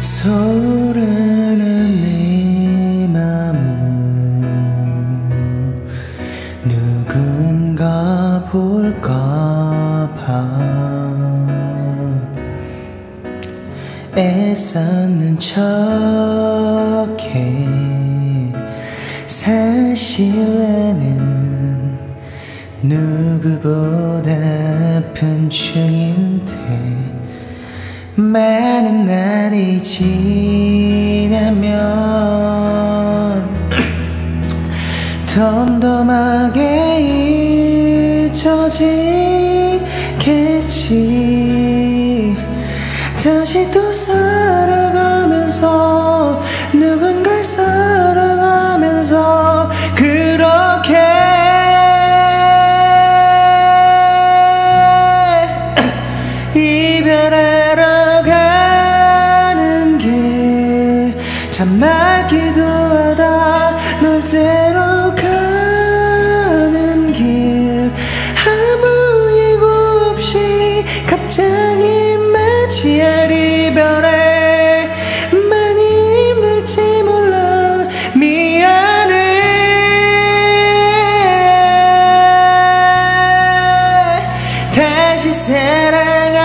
서울하는 네 맘은 누군가 볼까봐 애썼는 척해. 사실에는 누구보다 아픈 중인데 많은 날이 지나면 덤덤하게 잊혀지겠지. 다시 또 살아가면서 누군가를 사랑하면서 그렇게 이별하러 참아 기도하다 널 데려가는 길, 아무 예고 없이 갑자기 맞이할 이별에 많이 힘들지 몰라 미안해. 다시 사랑 안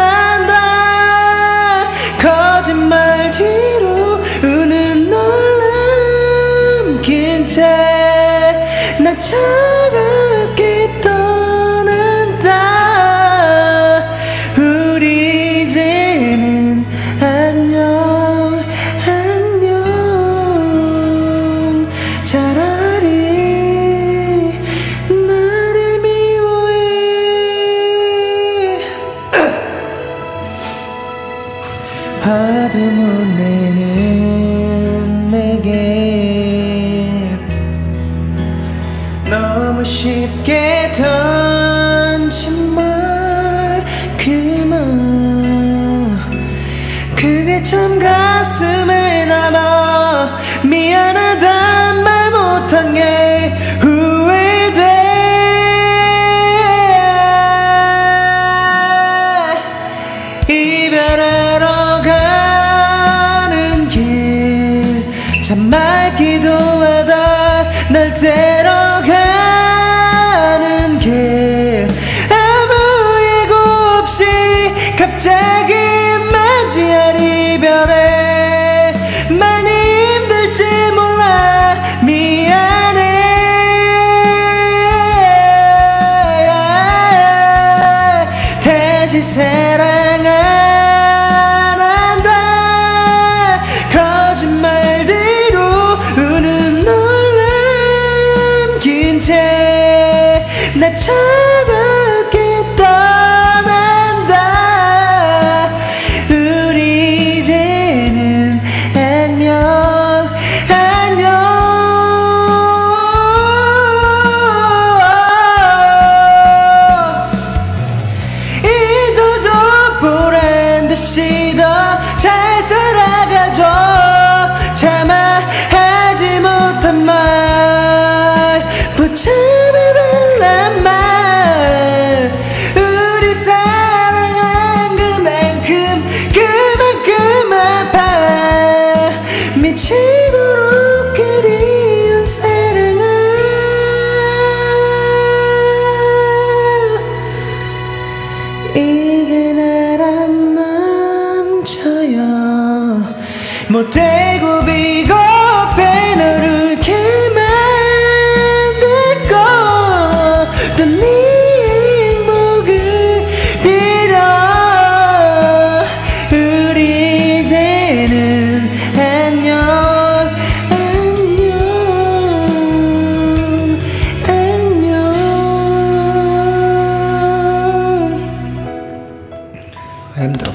한다. 거짓말 뒤 나 차갑게 떠난다. 우리 이제는 안녕 안녕. 차라리 나를 미워해. 화도 못 내는 내게 너무 쉽게 던진 말 그만. 그게 참 가슴에 남아. 미안하다 말 못한 게 후회돼. 이별하러 가는 길 참아 기도하다 날 데려가. 갑자기 맞이할 이별에 많이 힘들지 몰라 미안해. 다시 사랑 안 한다. 거짓말 뒤로 우는 널 남긴 채 나 차갑게 잘 살아가줘. 참아 하지 못한 말 붙잡아달란 말. 우리 사랑한 그만큼 아파. 미치도록 그리운 사랑아. 이게 나란 못되고 비겁해 너를 이렇게 만들고 또 네 행복을 빌어. 우리 이제는 안녕 안녕 안녕. 힘들어.